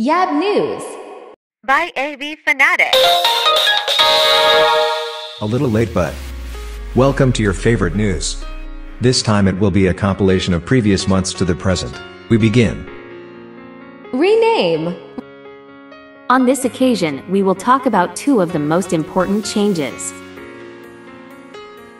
YAB NEWS by AB Fanatic. A little late, but welcome to your favorite news. This time it will be a compilation of previous months to the present. We begin. Rename. On this occasion, we will talk about two of the most important changes.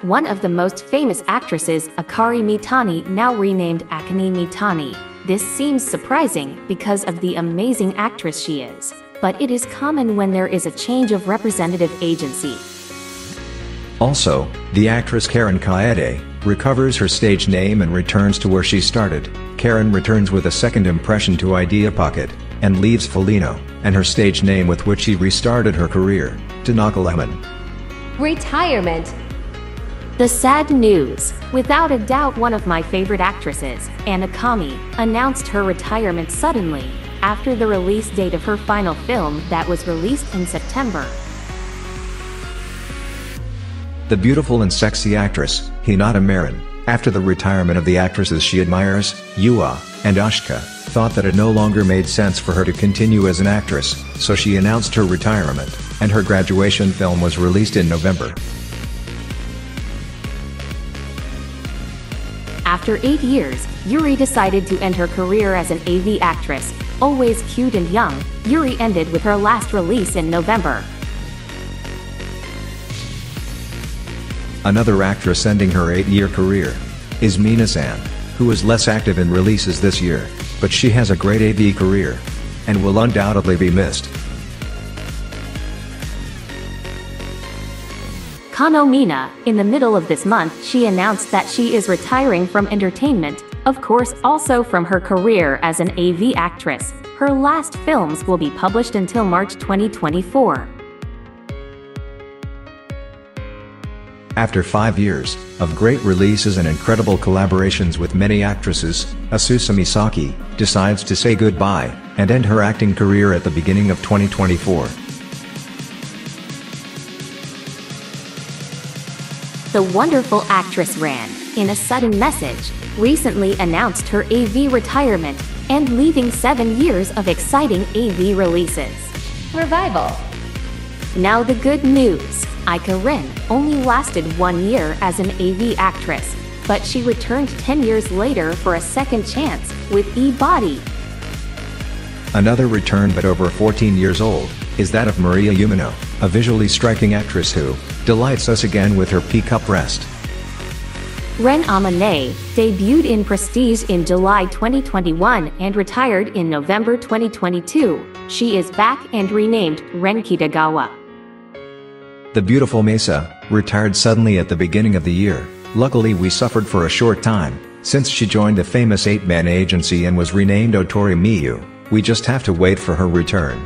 One of the most famous actresses, Akari Mitani, now renamed Akane Mitani. This seems surprising because of the amazing actress she is, but it is common when there is a change of representative agency. Also, the actress Karen Kaede recovers her stage name and returns to where she started. Karen returns with a second impression to Idea Pocket, and leaves Faleno, and her stage name with which she restarted her career, Tanaka Lemon. Retirement. The sad news. Without a doubt, one of my favorite actresses, Anna Kami, announced her retirement suddenly, after the release date of her final film that was released in September. The beautiful and sexy actress, Hinata Marin, after the retirement of the actresses she admires, Yua and Asuka, thought that it no longer made sense for her to continue as an actress, so she announced her retirement, and her graduation film was released in November. After 8 years, Yuri decided to end her career as an AV actress. Always cute and young, Yuri ended with her last release in November. Another actress ending her 8-year career is Mina-san, who is less active in releases this year, but she has a great AV career and will undoubtedly be missed. Kano Mina, in the middle of this month, she announced that she is retiring from entertainment, of course also from her career as an AV actress. Her last films will be published until March 2024. After 5 years of great releases and incredible collaborations with many actresses, Azusa Misaki decides to say goodbye and end her acting career at the beginning of 2024. The wonderful actress Ran, in a sudden message, recently announced her AV retirement and leaving 7 years of exciting AV releases. Revival. Now the good news. Aika Rin only lasted 1 year as an AV actress, but she returned 10 years later for a second chance with Ebody. Another return, but over 14 years old, is that of Maria Yumeno, a visually striking actress who delights us again with her peacock breast. Ren Amane debuted in Prestige in July 2021 and retired in November 2022. She is back and renamed Ren Kitagawa. The beautiful Mesa retired suddenly at the beginning of the year. Luckily, we suffered for a short time since she joined the famous 8-man agency and was renamed Otori Miyu. We just have to wait for her return.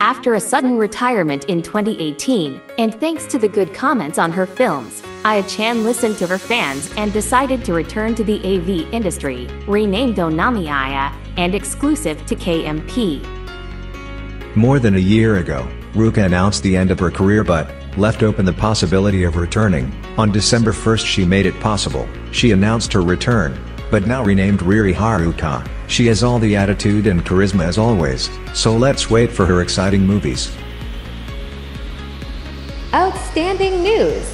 After a sudden retirement in 2018, and thanks to the good comments on her films, Aya Chan listened to her fans and decided to return to the AV industry, renamed Onami Aya, and exclusive to KMP. More than a year ago, Ruka announced the end of her career but left open the possibility of returning. On December 1st she made it possible. She announced her return, but now renamed Riri Haruka. She has all the attitude and charisma as always, so let's wait for her exciting movies. Outstanding news!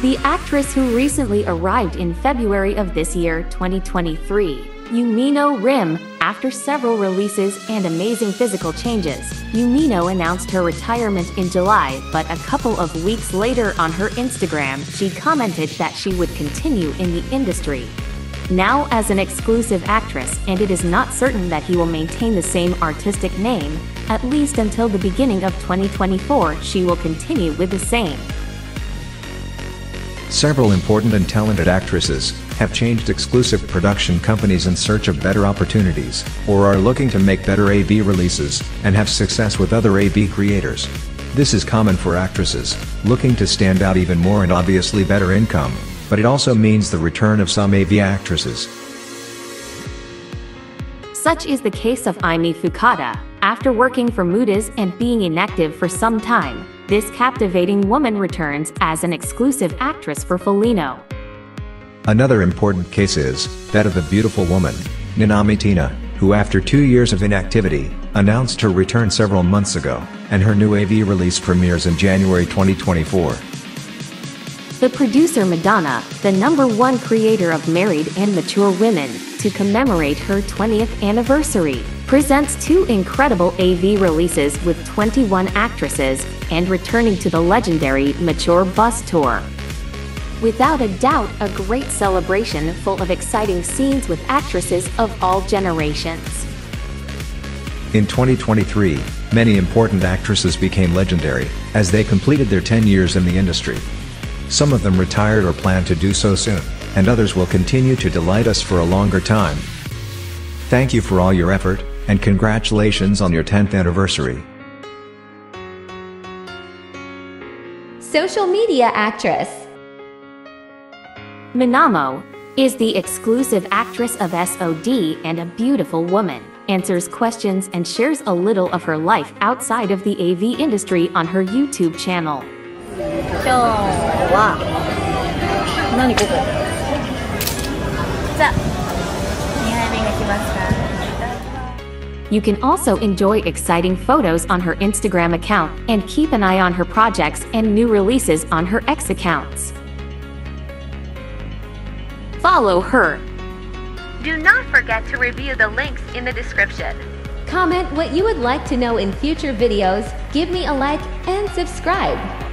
The actress who recently arrived in February of this year, 2023, Yumino Rimu, after several releases and amazing physical changes, Yumino announced her retirement in July, but a couple of weeks later on her Instagram, she commented that she would continue in the industry. Now as an exclusive actress, and it is not certain that he will maintain the same artistic name, at least until the beginning of 2024 she will continue with the same. Several important and talented actresses have changed exclusive production companies in search of better opportunities, or are looking to make better AV releases, and have success with other AV creators. This is common for actresses looking to stand out even more and obviously better income, but it also means the return of some AV actresses. Such is the case of Eimi Fukada. After working for MOODYZ and being inactive for some time, this captivating woman returns as an exclusive actress for Faleno. Another important case is that of the beautiful woman, Nanami Tina, who after 2 years of inactivity, announced her return several months ago, and her new AV release premieres in January 2024. The producer Madonna, the #1 creator of Married and Mature Women, to commemorate her 20th anniversary, presents 2 incredible AV releases with 21 actresses, and returning to the legendary Mature Bus Tour. Without a doubt, a great celebration full of exciting scenes with actresses of all generations. In 2023, many important actresses became legendary, as they completed their 10 years in the industry. Some of them retired or plan to do so soon, and others will continue to delight us for a longer time. Thank you for all your effort, and congratulations on your 10th anniversary. Social media actress Minamo is the exclusive actress of SOD and a beautiful woman, answers questions and shares a little of her life outside of the AV industry on her YouTube channel. You can also enjoy exciting photos on her Instagram account, and keep an eye on her projects and new releases on her X accounts. Follow her. Do not forget to review the links in the description. Comment what you would like to know in future videos, give me a like, and subscribe.